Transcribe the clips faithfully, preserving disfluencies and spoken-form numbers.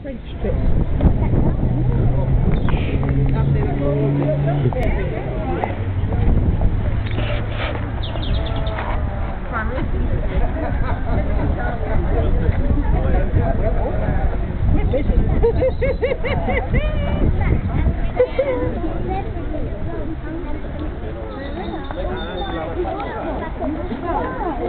French strip. We can't get stuck on the car. I'm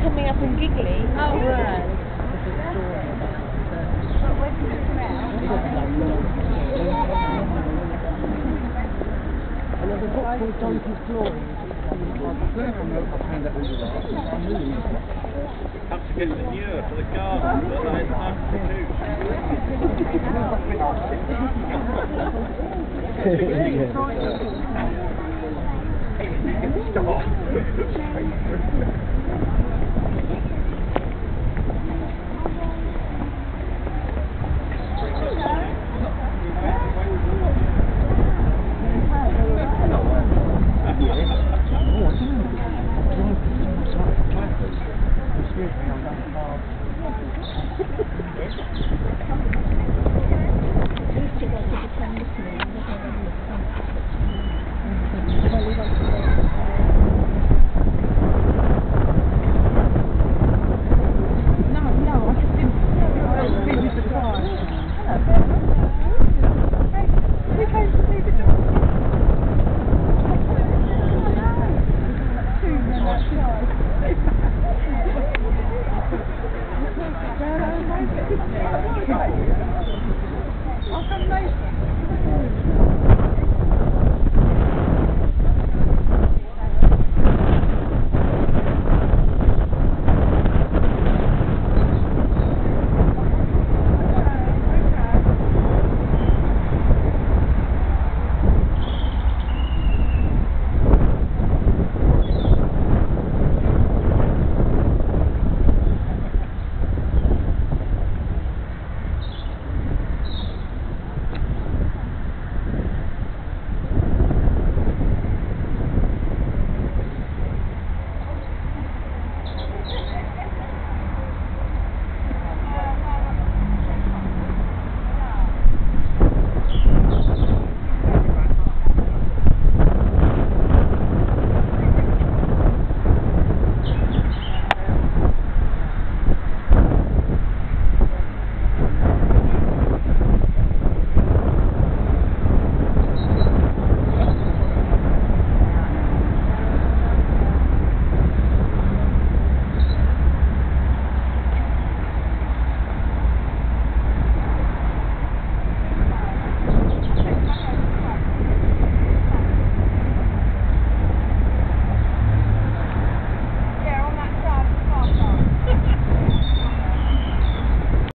coming up in Giggly. Oh, right. Another book called Donkey's Glory. Have to get manure for the garden, but I have to do. Stop! I'll come later.